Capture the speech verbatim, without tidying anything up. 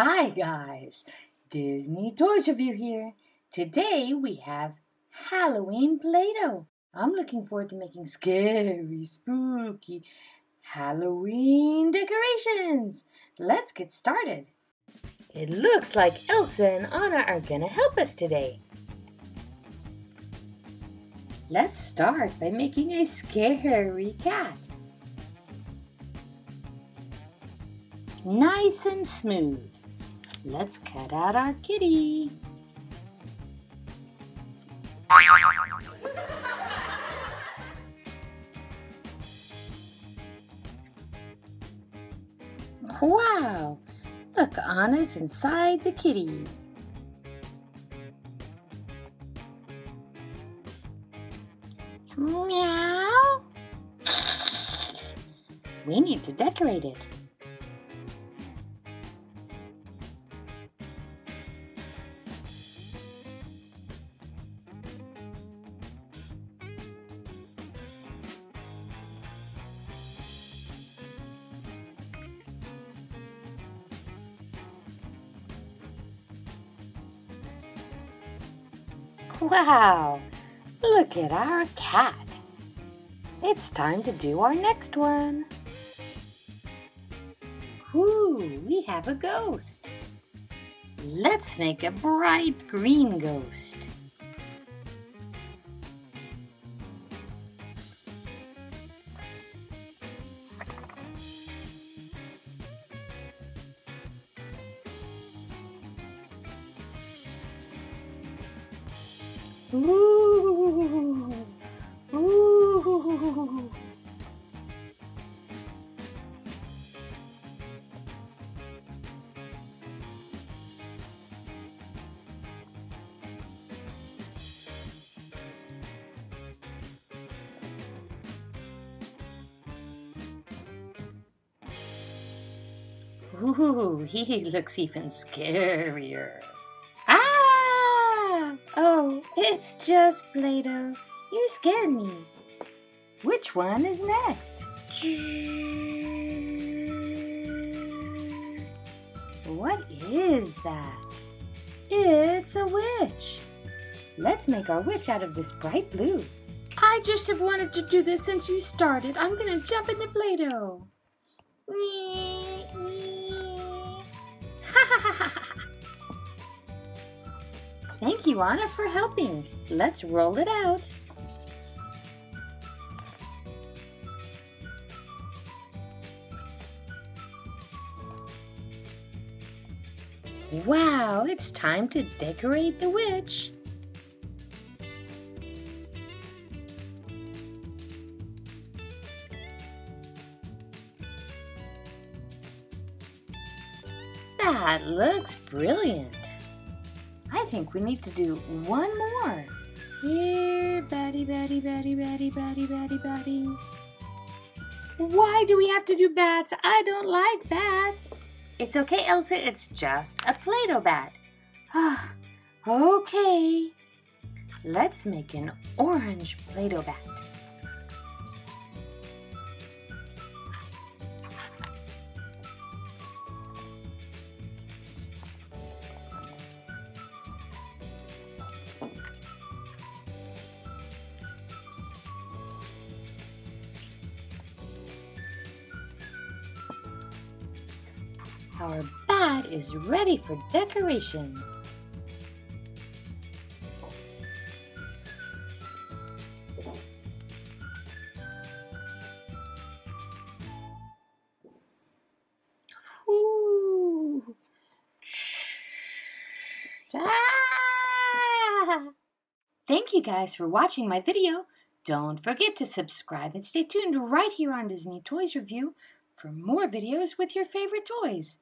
Hi guys, Disney Toys Review here. Today we have Halloween Play-Doh. I'm looking forward to making scary, spooky Halloween decorations. Let's get started. It looks like Elsa and Anna are gonna help us today. Let's start by making a scary cat. Nice and smooth. Let's cut out our kitty. Wow! Look, Anna's inside the kitty. Meow! We need to decorate it. Wow! Look at our cat! It's time to do our next one! Ooh, we have a ghost! Let's make a bright green ghost! Ooh, ooh. Ooh, he looks even scarier. Oh, it's just Play-Doh. You scared me. Which one is next? What is that? It's a witch. Let's make our witch out of this bright blue. I just have wanted to do this since you started. I'm gonna jump in the Play-Doh. Ha ha ha ha. Thank you, Anna, for helping. Let's roll it out. Wow, it's time to decorate the witch. That looks brilliant. I think we need to do one more. Here, batty, batty, batty, batty, batty, batty, batty. Why do we have to do bats? I don't like bats. It's okay, Elsa. It's just a Play-Doh bat. Okay. Let's make an orange Play-Doh bat. Our bat is ready for decoration. Ooh. Ah! Thank you guys for watching my video. Don't forget to subscribe and stay tuned right here on Disney Toys Review for more videos with your favorite toys.